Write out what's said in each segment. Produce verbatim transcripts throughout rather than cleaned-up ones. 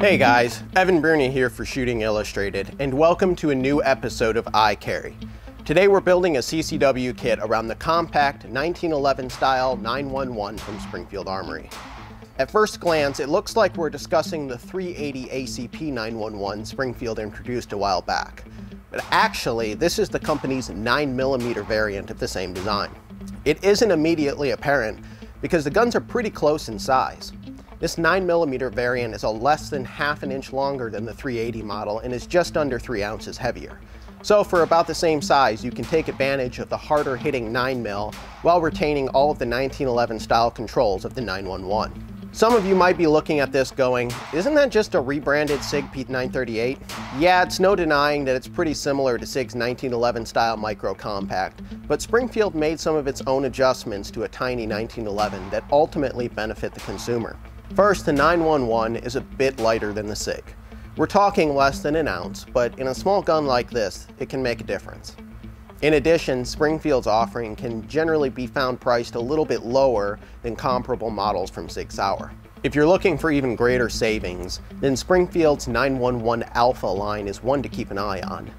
Hey guys, Evan Bruni here for Shooting Illustrated, and welcome to a new episode of I Carry. Today we're building a C C W kit around the compact nineteen eleven style nine one one from Springfield Armory. At first glance, it looks like we're discussing the three eighty A C P nine eleven Springfield introduced a while back, but actually this is the company's nine millimeter variant of the same design. It isn't immediately apparent because the guns are pretty close in size. This nine millimeter variant is a less than half an inch longer than the three eighty model and is just under three ounces heavier. So for about the same size, you can take advantage of the harder hitting nine mil while retaining all of the nineteen eleven style controls of the nine one one. Some of you might be looking at this going, isn't that just a rebranded Sig P nine thirty-eight? Yeah, it's no denying that it's pretty similar to Sig's nineteen eleven style micro compact, but Springfield made some of its own adjustments to a tiny nineteen eleven that ultimately benefit the consumer. First, the nine one one is a bit lighter than the Sig. We're talking less than an ounce, but in a small gun like this, it can make a difference. In addition, Springfield's offering can generally be found priced a little bit lower than comparable models from Sig Sauer. If you're looking for even greater savings, then Springfield's nine one one Alpha line is one to keep an eye on.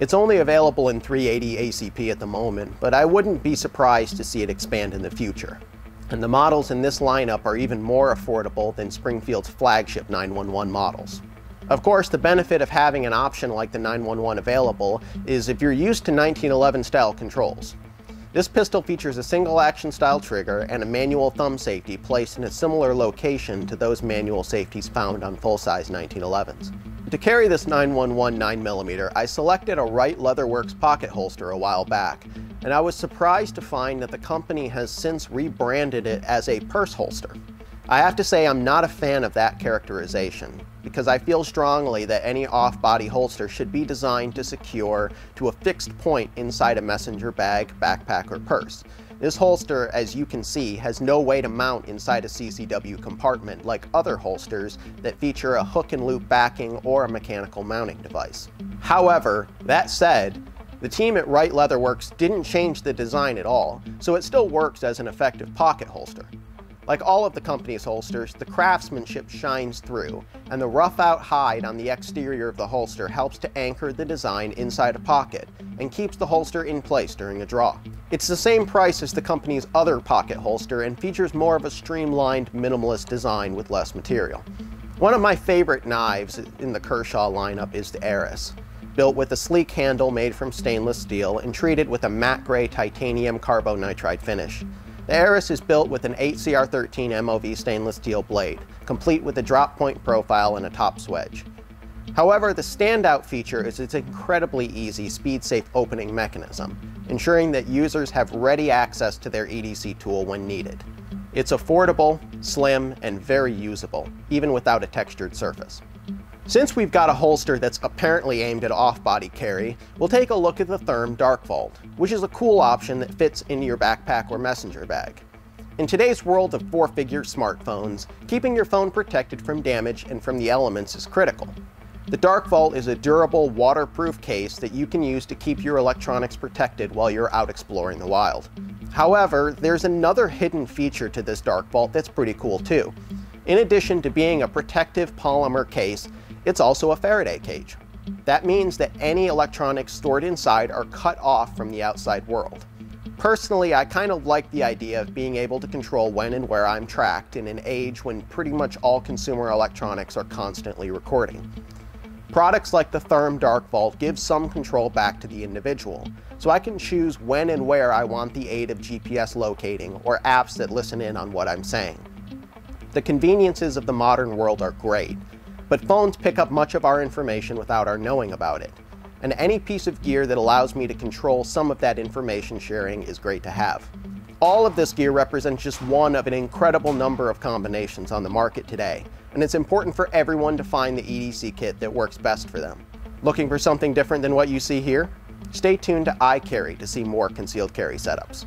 It's only available in three eighty A C P at the moment, but I wouldn't be surprised to see it expand in the future. And the models in this lineup are even more affordable than Springfield's flagship nine one one models. Of course, the benefit of having an option like the nine one one available is if you're used to nineteen eleven style controls. This pistol features a single action style trigger and a manual thumb safety placed in a similar location to those manual safeties found on full-size nineteen elevens. To carry this nine one one nine millimeter, I selected a Wright Leather Works pocket holster a while back, and I was surprised to find that the company has since rebranded it as a purse holster. I have to say I'm not a fan of that characterization, because I feel strongly that any off-body holster should be designed to secure to a fixed point inside a messenger bag, backpack, or purse. This holster, as you can see, has no way to mount inside a C C W compartment like other holsters that feature a hook and loop backing or a mechanical mounting device. However, that said, the team at Wright Leather Works didn't change the design at all, so it still works as an effective pocket holster. Like all of the company's holsters, the craftsmanship shines through, and the rough-out hide on the exterior of the holster helps to anchor the design inside a pocket and keeps the holster in place during a draw. It's the same price as the company's other pocket holster and features more of a streamlined, minimalist design with less material. One of my favorite knives in the Kershaw lineup is the Aeris, built with a sleek handle made from stainless steel and treated with a matte gray titanium carbonitride finish. The Aeris is built with an eight C R thirteen M O V stainless steel blade, complete with a drop point profile and a top swedge. However, the standout feature is its incredibly easy speed-safe opening mechanism, ensuring that users have ready access to their E D C tool when needed. It's affordable, slim, and very usable, even without a textured surface. Since we've got a holster that's apparently aimed at off-body carry, we'll take a look at the Thyrm Dark Vault, which is a cool option that fits into your backpack or messenger bag. In today's world of four-figure smartphones, keeping your phone protected from damage and from the elements is critical. The Dark Vault is a durable, waterproof case that you can use to keep your electronics protected while you're out exploring the wild. However, there's another hidden feature to this Dark Vault that's pretty cool too. In addition to being a protective polymer case, it's also a Faraday cage. That means that any electronics stored inside are cut off from the outside world. Personally, I kind of like the idea of being able to control when and where I'm tracked in an age when pretty much all consumer electronics are constantly recording. Products like the Thyrm Dark Vault give some control back to the individual, so I can choose when and where I want the aid of G P S locating or apps that listen in on what I'm saying. The conveniences of the modern world are great, but phones pick up much of our information without our knowing about it, and any piece of gear that allows me to control some of that information sharing is great to have. All of this gear represents just one of an incredible number of combinations on the market today, and it's important for everyone to find the E D C kit that works best for them. Looking for something different than what you see here? Stay tuned to I Carry to see more concealed carry setups.